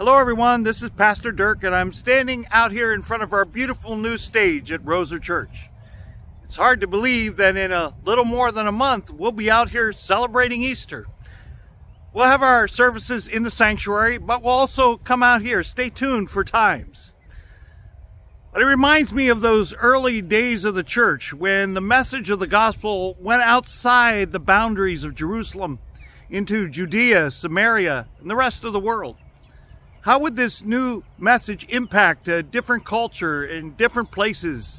Hello everyone, this is Pastor Dirk and I'm standing out here in front of our beautiful new stage at Roser Church. It's hard to believe that in a little more than a month we'll be out here celebrating Easter. We'll have our services in the sanctuary, but we'll also come out here. Stay tuned for times. But it reminds me of those early days of the church when the message of the gospel went outside the boundaries of Jerusalem into Judea, Samaria, and the rest of the world. How would this new message impact a different culture in different places?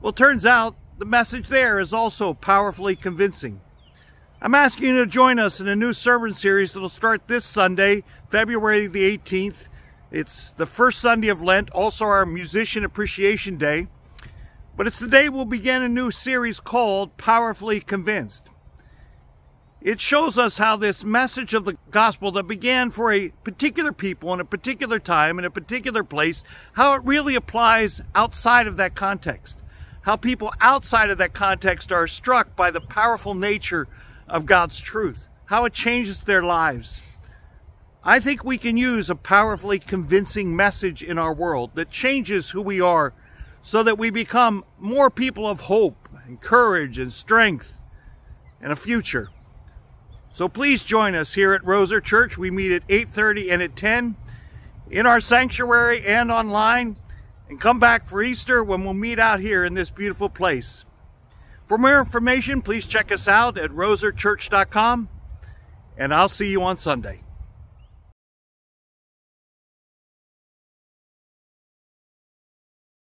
Well, it turns out the message there is also powerfully convincing. I'm asking you to join us in a new sermon series that will start this Sunday, February the 18th. It's the first Sunday of Lent, also our Musician Appreciation Day. But it's the day we'll begin a new series called Powerfully Convinced. It shows us how this message of the gospel that began for a particular people in a particular time in a particular place, how it really applies outside of that context. How people outside of that context are struck by the powerful nature of God's truth. How it changes their lives. I think we can use a powerfully convincing message in our world that changes who we are so that we become more people of hope and courage and strength and a future. So please join us here at Roser Church. We meet at 8:30 and at 10 in our sanctuary and online. And come back for Easter when we'll meet out here in this beautiful place. For more information, please check us out at roserchurch.com. And I'll see you on Sunday.